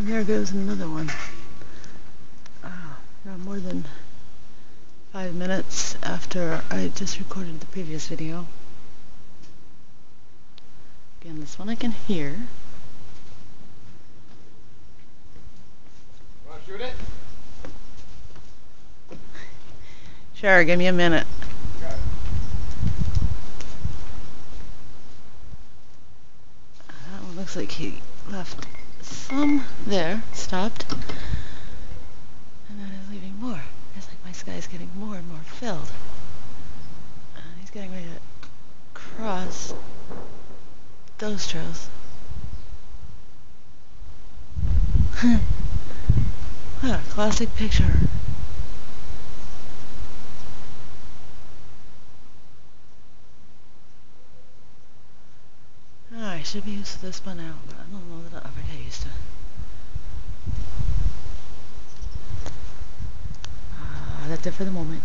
And there goes another one. Now more than 5 minutes after I just recorded the previous video. Again, this one I can hear. Want to shoot it? Sure, give me a minute. That one looks like he left some there, stopped, and then is leaving more. It's like my sky's getting more and more filled. He's getting ready to cross those trails. What a classic picture. I should be used to this by now, but I don't know that I'll ever get used to it. That's it for the moment.